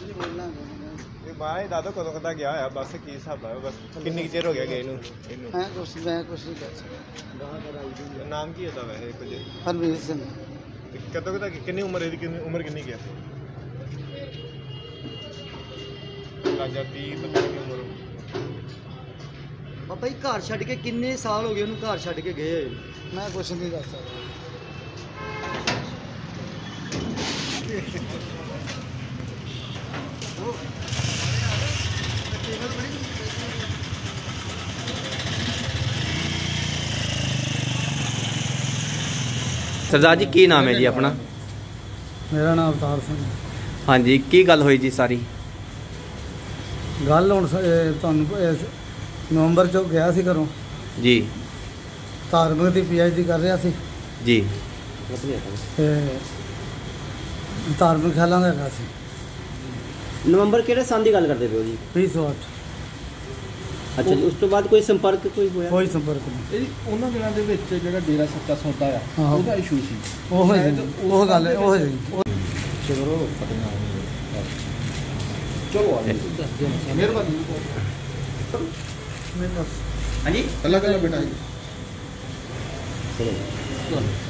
भाई दादा कदों कदा गया है बस की हिसाब है बस किन्नी चेर हो गया गए नु हां कोशिश है कोशिश कर नाम की होता है कुछ हरवीर सिंह कदों कदा कितनी उम्र है कितनी उम्र कितनी क्या राजा दी पता नहीं उम्र पापा ही घर छड़ के कितने साल हो गए उन घर छड़ के गए मैं कुछ नहीं कर सकता वो टेबल बड़ी सरदार जी की नाम है जी अपना मेरा नाम अवतार सिंह हाँ जी की गल हुई जी सारी गल हम नवंबर चो गया सी घरों जी धार्मिक की PhD कर रहा सी जी धार्मिक ख्यालों का है नवंबर किस साल की गल करते हो जी 2008 अच्छा जी उस तो बाद कोई संपर्क कोई संपर्क नहीं उन्होंने दिनों के विच जो डेरा सत्ता सौदा है उसका इशू सी वो गल चलो चलो मेहरबानी हाँ जी अलग अलग बेटा